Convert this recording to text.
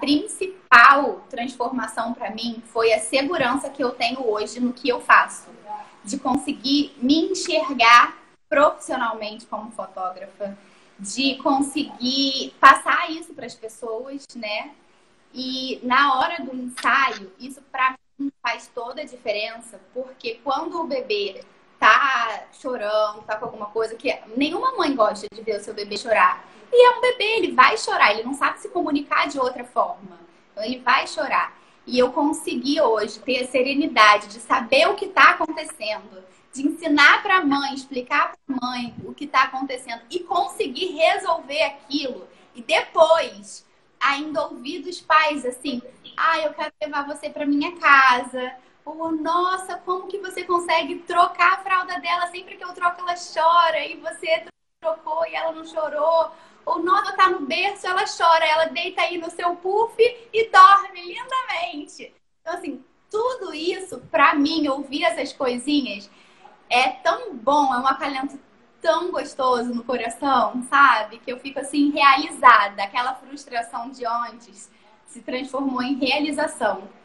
principal transformação para mim foi a segurança que eu tenho hoje no que eu faço, de conseguir me enxergar profissionalmente como fotógrafa, de conseguir passar isso para as pessoas, né? E na hora do ensaio, isso para mim faz toda a diferença, porque quando o bebê tá chorando, tá com alguma coisa, que nenhuma mãe gosta de ver o seu bebê chorar. E é um bebê, ele vai chorar, ele não sabe se comunicar de outra forma. Então ele vai chorar. E eu consegui hoje ter a serenidade de saber o que tá acontecendo, de ensinar pra mãe, explicar pra mãe o que tá acontecendo e conseguir resolver aquilo. E depois, ainda ouvir dos pais assim, ah, eu quero levar você pra minha casa. Ou, nossa, como que você consegue trocar a fralda dela? Sempre que eu troco, ela chora. E você trocou e ela não chorou. Ou, nossa, tá no berço, ela chora. Ela deita aí no seu puff e dorme lindamente. Então, assim, tudo isso, pra mim, ouvir essas coisinhas é tão bom. É um acalento tão gostoso no coração, sabe? Que eu fico, assim, realizada. Aquela frustração de antes se transformou em realização.